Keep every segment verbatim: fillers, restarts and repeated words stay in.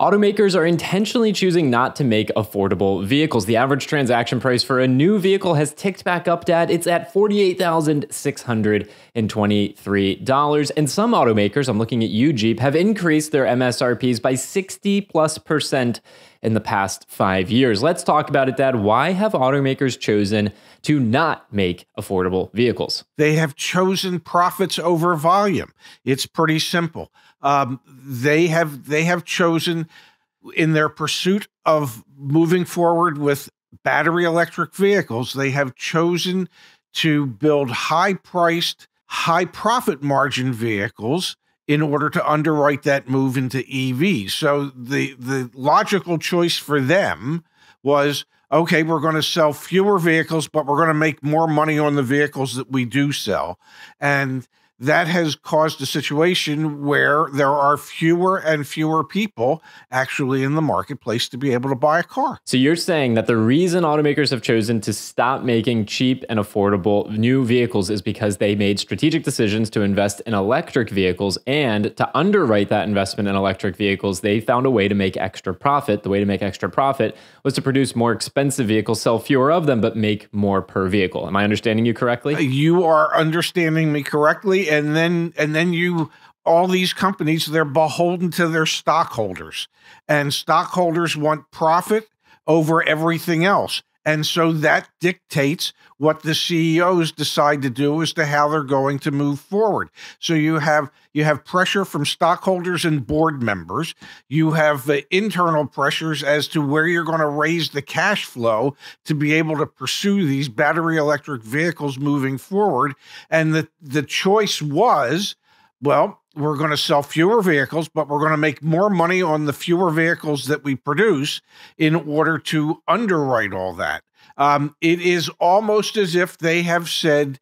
Automakers are intentionally choosing not to make affordable vehicles. The average transaction price for a new vehicle has ticked back up, Dad. It's at forty-eight thousand six hundred twenty-three dollars. And some automakers, I'm looking at you, Jeep, have increased their M S R Ps by sixty plus percent in the past five years. Let's talk about it, Dad. Why have automakers chosen to not make affordable vehicles? They have chosen profits over volume. It's pretty simple. Um, they have they have chosen, in their pursuit of moving forward with battery electric vehicles, they have chosen to build high-priced, high-profit margin vehicles in order to underwrite that move into E Vs. So the, the logical choice for them was, okay, we're going to sell fewer vehicles, but we're going to make more money on the vehicles that we do sell. And that has caused a situation where there are fewer and fewer people actually in the marketplace to be able to buy a car. So you're saying that the reason automakers have chosen to stop making cheap and affordable new vehicles is because they made strategic decisions to invest in electric vehicles, and to underwrite that investment in electric vehicles, they found a way to make extra profit. The way to make extra profit was to produce more expensive vehicles, sell fewer of them, but make more per vehicle. Am I understanding you correctly? You are understanding me correctly. And then, and then you, all these companies, they're beholden to their stockholders, and stockholders want profit over everything else. And so that dictates what the C E Os decide to do as to how they're going to move forward. So you have, you have pressure from stockholders and board members. You have uh, internal pressures as to where you're going to raise the cash flow to be able to pursue these battery electric vehicles moving forward. And the, the choice was, well, we're going to sell fewer vehicles, but we're going to make more money on the fewer vehicles that we produce in order to underwrite all that. Um, it is almost as if they have said,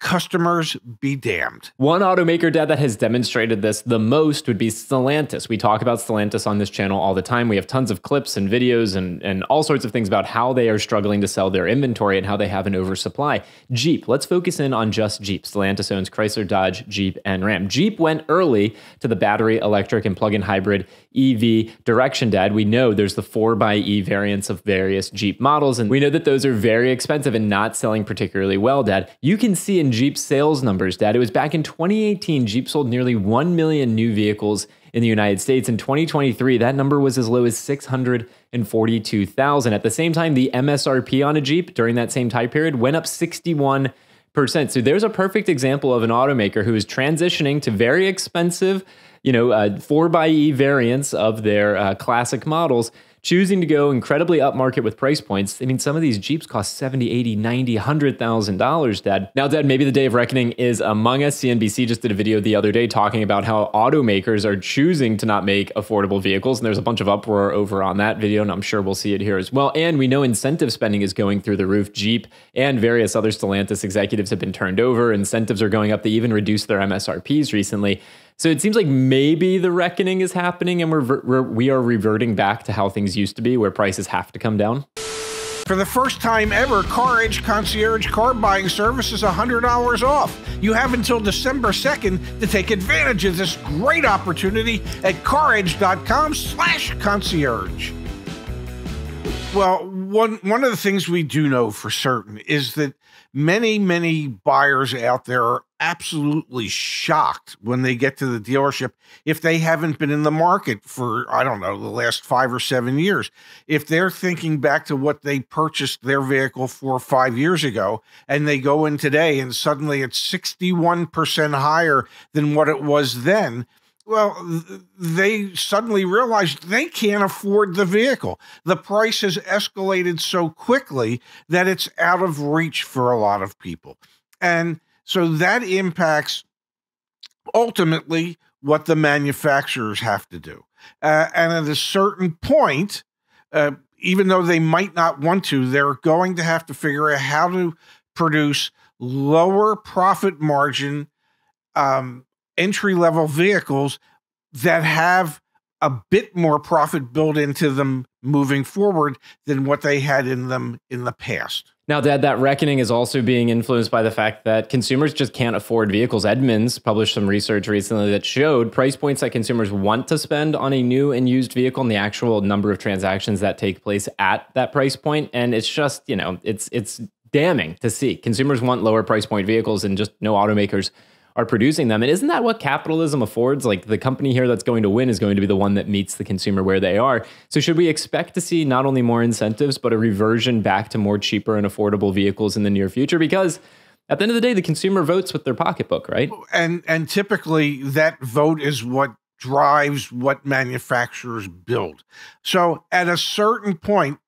customers be damned. One automaker, Dad, that has demonstrated this the most would be Stellantis. We talk about Stellantis on this channel all the time. We have tons of clips and videos and, and all sorts of things about how they are struggling to sell their inventory and how they have an oversupply. Jeep, let's focus in on just Jeep. Stellantis owns Chrysler, Dodge, Jeep, and Ram. Jeep went early to the battery, electric, and plug-in hybrid E V direction, Dad. We know there's the four by E variants of various Jeep models, and we know that those are very expensive and not selling particularly well, Dad. You can see in Jeep sales numbers, Dad. It was back in twenty eighteen, Jeep sold nearly one million new vehicles in the United States. In twenty twenty-three, that number was as low as six hundred forty-two thousand. At the same time, the M S R P on a Jeep during that same time period went up sixty-one percent. So there's a perfect example of an automaker who is transitioning to very expensive, you know, uh, four by E variants of their uh, classic models, choosing to go incredibly upmarket with price points. I mean, some of these Jeeps cost seventy, eighty, ninety, one hundred thousand dollars, Dad. Now, Dad, maybe the day of reckoning is among us. C N B C just did a video the other day talking about how automakers are choosing to not make affordable vehicles, and there's a bunch of uproar over on that video, and I'm sure we'll see it here as well. And we know incentive spending is going through the roof. Jeep and various other Stellantis executives have been turned over. Incentives are going up. They even reduced their M S R Ps recently. So it seems like maybe the reckoning is happening, and we're, we're, we are reverting back to how things used to be, where prices have to come down. For the first time ever, CarEdge Concierge car buying service is one hundred dollars off. You have until December second to take advantage of this great opportunity at CarEdge dot com slash concierge. Well, one, one of the things we do know for certain is that many, many buyers out there are absolutely shocked when they get to the dealership if they haven't been in the market for, I don't know, the last five or seven years. If they're thinking back to what they purchased their vehicle four or five years ago, and they go in today and suddenly it's sixty-one percent higher than what it was then, well, they suddenly realized they can't afford the vehicle. The price has escalated so quickly that it's out of reach for a lot of people. And so that impacts ultimately what the manufacturers have to do. Uh, and at a certain point, uh, even though they might not want to, they're going to have to figure out how to produce lower profit margin um, entry-level vehicles that have a bit more profit built into them moving forward than what they had in them in the past. Now, Dad, that reckoning is also being influenced by the fact that consumers just can't afford vehicles. Edmunds published some research recently that showed price points that consumers want to spend on a new and used vehicle and the actual number of transactions that take place at that price point. And it's just, you know, it's it's damning to see. Consumers want lower price point vehicles and just no automakers are producing them. And isn't that what capitalism affords? Like, the company here that's going to win is going to be the one that meets the consumer where they are. So should we expect to see not only more incentives, but a reversion back to more cheaper and affordable vehicles in the near future? Because at the end of the day, the consumer votes with their pocketbook, right? And, and typically that vote is what drives what manufacturers build. So at a certain point,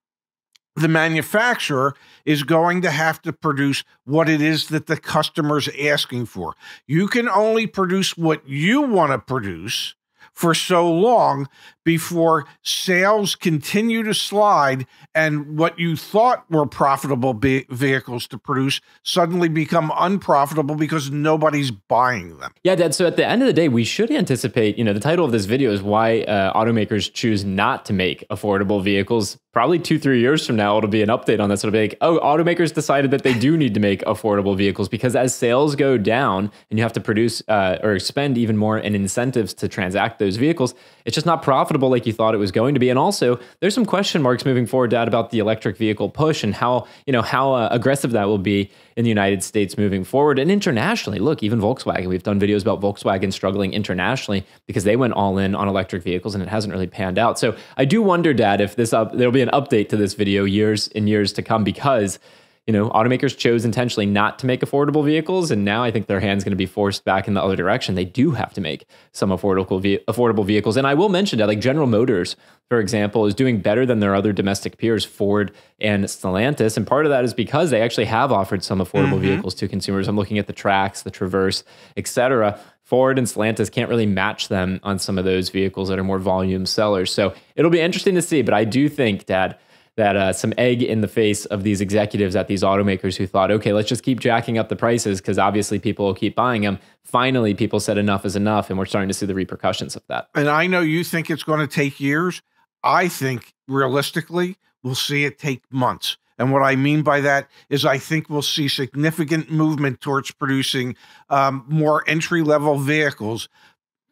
the manufacturer is going to have to produce what it is that the customer's asking for. You can only produce what you want to produce for so long before sales continue to slide and what you thought were profitable vehicles to produce suddenly become unprofitable because nobody's buying them. Yeah, Dad, so at the end of the day, we should anticipate, you know, the title of this video is why uh, automakers choose not to make affordable vehicles. Probably two, three years from now, it'll be an update on this. It'll be like, oh, automakers decided that they do need to make affordable vehicles because as sales go down and you have to produce uh, or spend even more in incentives to transact those vehicles, it's just not profitable like you thought it was going to be. And also, there's some question marks moving forward, Dad, about the electric vehicle push and how, you know, how uh, aggressive that will be in the United States moving forward and internationally. Look, even Volkswagen, we've done videos about Volkswagen struggling internationally because they went all in on electric vehicles and it hasn't really panned out. So I do wonder, Dad, if this up, there'll be an update to this video years and years to come because, you know, automakers chose intentionally not to make affordable vehicles. And now I think their hand's going to be forced back in the other direction. They do have to make some affordable ve affordable vehicles. And I will mention that, like, General Motors, for example, is doing better than their other domestic peers, Ford and Stellantis. And part of that is because they actually have offered some affordable mm-hmm. vehicles to consumers. I'm looking at the Trax, the Traverse, et cetera. Ford and Stellantis can't really match them on some of those vehicles that are more volume sellers. So it'll be interesting to see. But I do think, Dad, that uh, some egg in the face of these executives at these automakers who thought, okay, let's just keep jacking up the prices because obviously people will keep buying them. Finally, people said enough is enough, and we're starting to see the repercussions of that. And I know you think it's going to take years. I think, realistically, we'll see it take months. And what I mean by that is I think we'll see significant movement towards producing um, more entry-level vehicles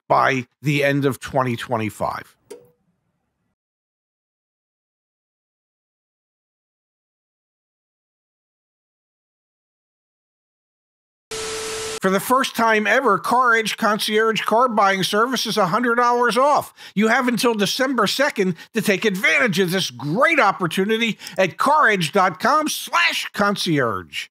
by the end of twenty twenty-five. For the first time ever, CarEdge Concierge car buying service is one hundred dollars off. You have until December second to take advantage of this great opportunity at CarEdge dot com slash concierge.